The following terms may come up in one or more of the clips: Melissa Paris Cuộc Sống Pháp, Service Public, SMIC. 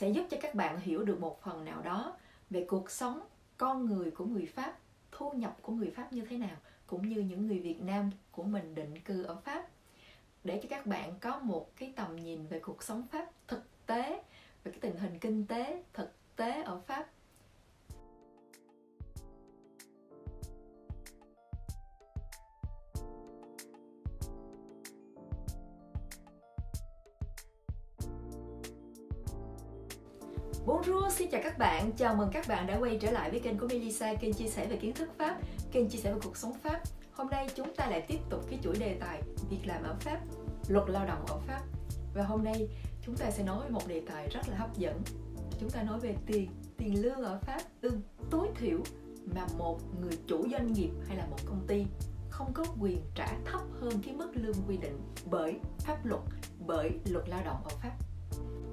sẽ giúp cho các bạn hiểu được một phần nào đó về cuộc sống, con người của người Pháp, thu nhập của người Pháp như thế nào, cũng như những người Việt Nam của mình định cư ở Pháp, để cho các bạn có một cái tầm nhìn về cuộc sống Pháp thực tế, về cái tình hình kinh tế thực tế ở Pháp. Bonjour, xin chào các bạn. Chào mừng các bạn đã quay trở lại với kênh của Melissa, kênh chia sẻ về kiến thức Pháp, kênh chia sẻ về cuộc sống Pháp. Hôm nay chúng ta lại tiếp tục cái chuỗi đề tài việc làm ở Pháp, luật lao động ở Pháp. Và hôm nay chúng ta sẽ nói về một đề tài rất là hấp dẫn. Chúng ta nói về tiền lương ở Pháp, lương tối thiểu mà một người chủ doanh nghiệp hay là một công ty không có quyền trả thấp hơn cái mức lương quy định bởi pháp luật, bởi luật lao động ở Pháp.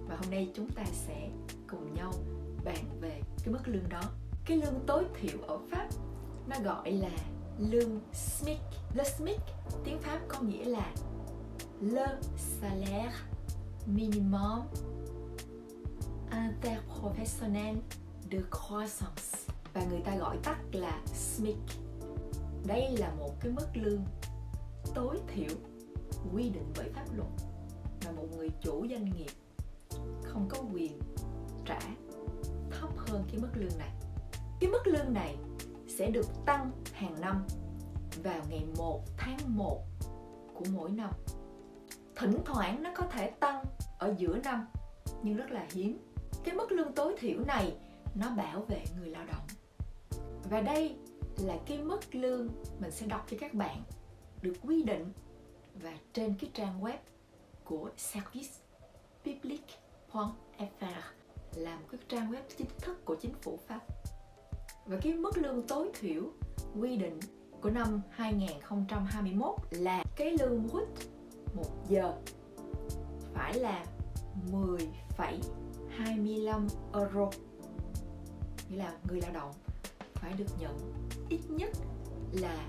Và hôm nay chúng ta sẽ cùng nhau bàn về cái mức lương đó. Cái lương tối thiểu ở Pháp nó gọi là lương SMIC. Le SMIC tiếng Pháp có nghĩa là le salaire minimum interprofessionnel de croissance, và người ta gọi tắt là SMIC. Đây là một cái mức lương tối thiểu quy định bởi pháp luật mà một người chủ doanh nghiệp không có quyền trả thấp hơn cái mức lương này. Cái mức lương này sẽ được tăng hàng năm vào ngày 1 tháng 1 của mỗi năm. Thỉnh thoảng nó có thể tăng ở giữa năm nhưng rất là hiếm. Cái mức lương tối thiểu này nó bảo vệ người lao động. Và đây là cái mức lương mình sẽ đọc cho các bạn, được quy định và trên cái trang web của Service Public là một cái trang web chính thức của chính phủ Pháp. Và cái mức lương tối thiểu quy định của năm 2021 là cái lương brut một giờ phải là 10,25 euro. Nghĩa là người lao động phải được nhận ít nhất là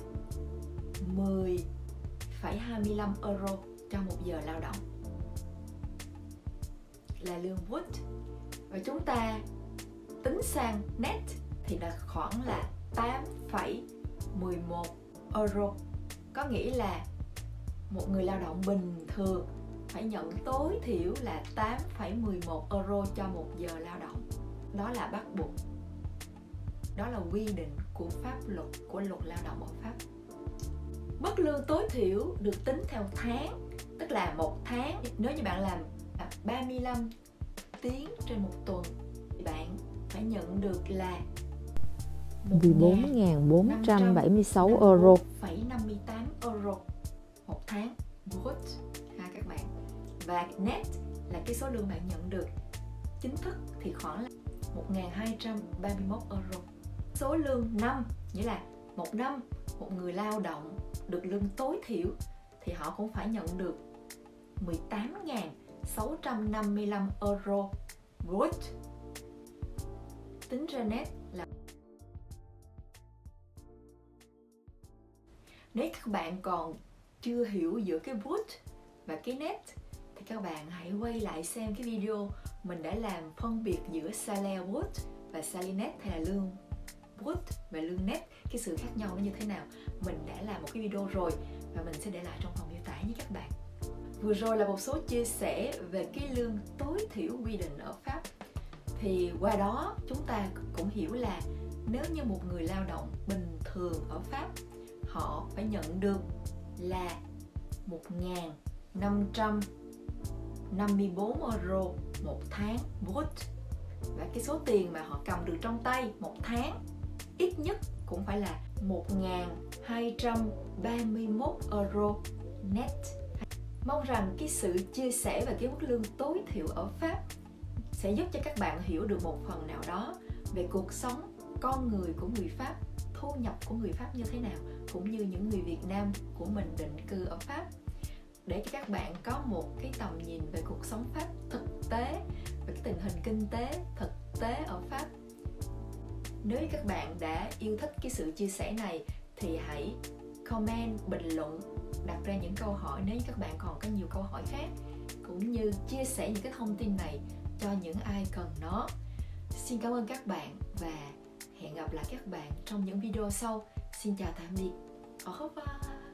10,25 euro cho một giờ lao động, là lương brut. Và chúng ta tính sang net thì là khoảng là 8,11 euro. Có nghĩa là một người lao động bình thường phải nhận tối thiểu là 8,11 euro cho một giờ lao động. Đó là bắt buộc. Đó là quy định của pháp luật, của luật lao động ở Pháp. Mức lương tối thiểu được tính theo tháng, tức là một tháng. Nếu như bạn làm 35 tiếng trên một tuần thì bạn phải nhận được là 14.476 euro, 58 euro một tháng brut ha các bạn. Và net là cái số lương bạn nhận được chính thức thì khoảng là 1.231 euro. Số lương năm, nghĩa là một năm một người lao động được lương tối thiểu thì họ cũng phải nhận được 18.655 euro brut. Tính ra net là, nếu các bạn còn chưa hiểu giữa cái brut và cái net thì các bạn hãy quay lại xem cái video mình đã làm phân biệt giữa salaire brut và salaire net, hay là lương brut và lương net, cái sự khác nhau nó như thế nào. Mình đã làm một cái video rồi và mình sẽ để lại trong phần miêu tả với các bạn. Vừa rồi là một số chia sẻ về cái lương tối thiểu quy định ở Pháp. Thì qua đó chúng ta cũng hiểu là nếu như một người lao động bình thường ở Pháp, họ phải nhận được là 1.554 euro một tháng brut. Và cái số tiền mà họ cầm được trong tay một tháng ít nhất cũng phải là 1.231 euro net. Mong rằng cái sự chia sẻ về cái mức lương tối thiểu ở Pháp sẽ giúp cho các bạn hiểu được một phần nào đó về cuộc sống, con người của người Pháp, thu nhập của người Pháp như thế nào, cũng như những người Việt Nam của mình định cư ở Pháp, để cho các bạn có một cái tầm nhìn về cuộc sống Pháp thực tế, về cái tình hình kinh tế thực tế ở Pháp. Nếu các bạn đã yêu thích cái sự chia sẻ này thì hãy comment, bình luận, đặt ra những câu hỏi nếu các bạn còn có nhiều câu hỏi khác, cũng như chia sẻ những cái thông tin này cho những ai cần nó. Xin cảm ơn các bạn và hẹn gặp lại các bạn trong những video sau. Xin chào tạm biệt. Au revoir.